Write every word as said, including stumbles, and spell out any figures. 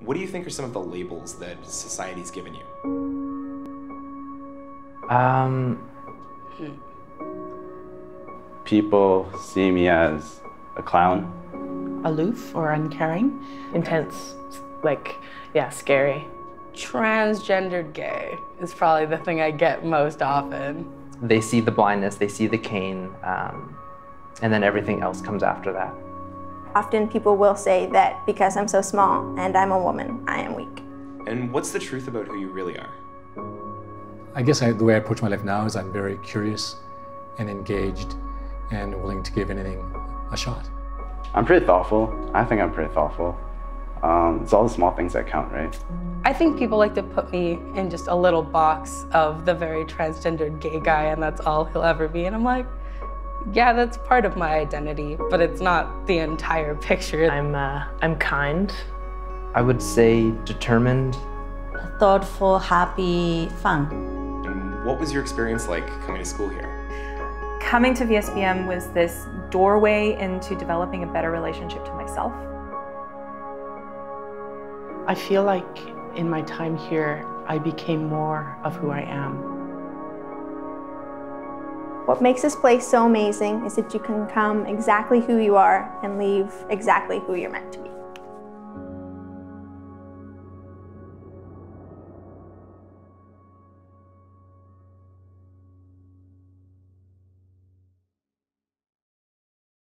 What do you think are some of the labels that society's given you? Um, people see me as a clown. Aloof or uncaring. Intense, like, yeah, scary. Transgendered gay is probably the thing I get most often. They see the blindness, they see the cane, um, and then everything else comes after that. Often people will say that because I'm so small and I'm a woman, I am weak. And what's the truth about who you really are? I guess I, the way I approach my life now is I'm very curious and engaged and willing to give anything a shot. I'm pretty thoughtful. I think I'm pretty thoughtful. Um, it's all the small things that count, right? I think people like to put me in just a little box of the very transgendered gay guy, and that's all he'll ever be. And I'm like, yeah, that's part of my identity, but it's not the entire picture. I'm, uh, I'm kind. I would say determined. Thoughtful, happy, fun. And what was your experience like coming to school here? Coming to V S B M was this doorway into developing a better relationship to myself. I feel like in my time here, I became more of who I am. What makes this place so amazing is that you can come exactly who you are and leave exactly who you're meant to be.